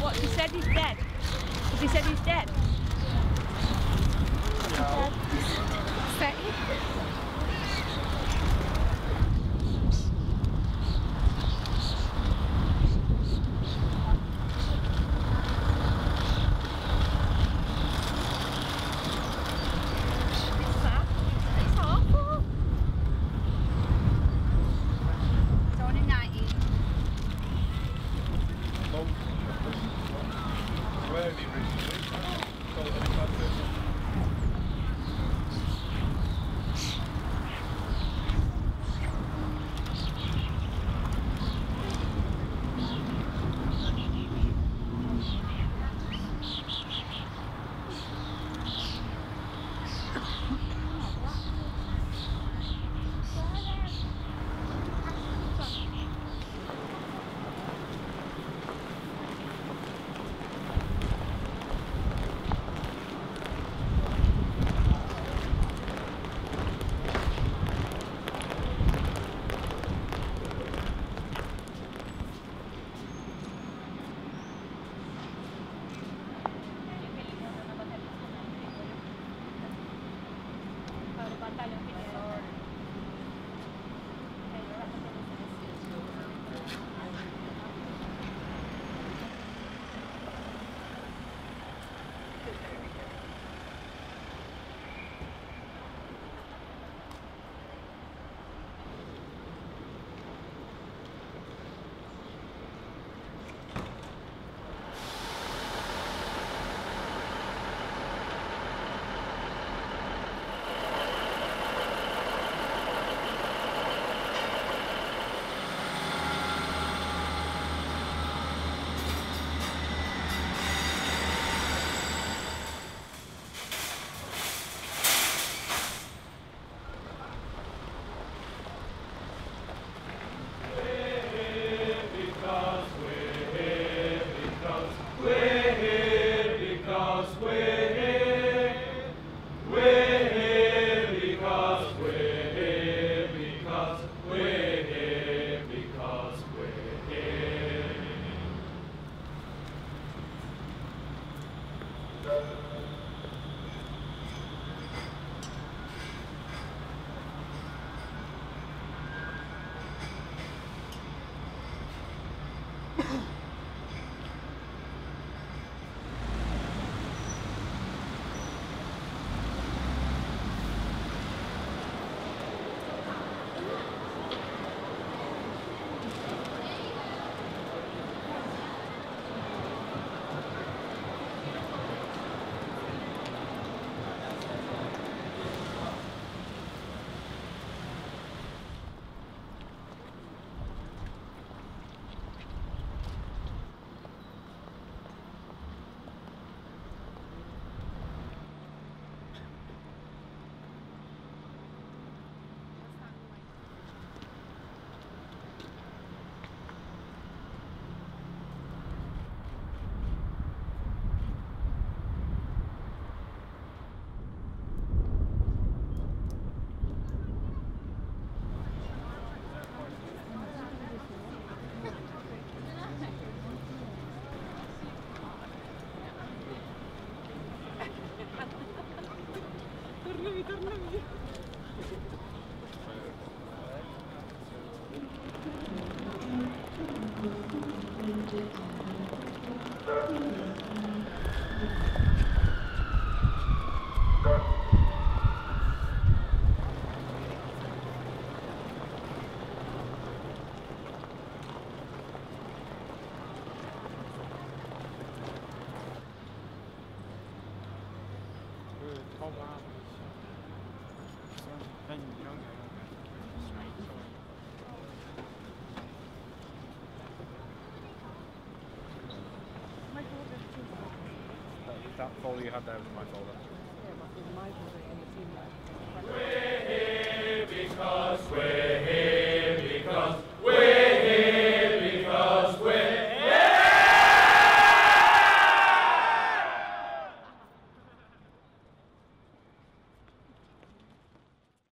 What? He said he's dead. He said he's dead. That pole you had there was my folder. Yeah, it must be my folder, and it seemed like... We're here because we're...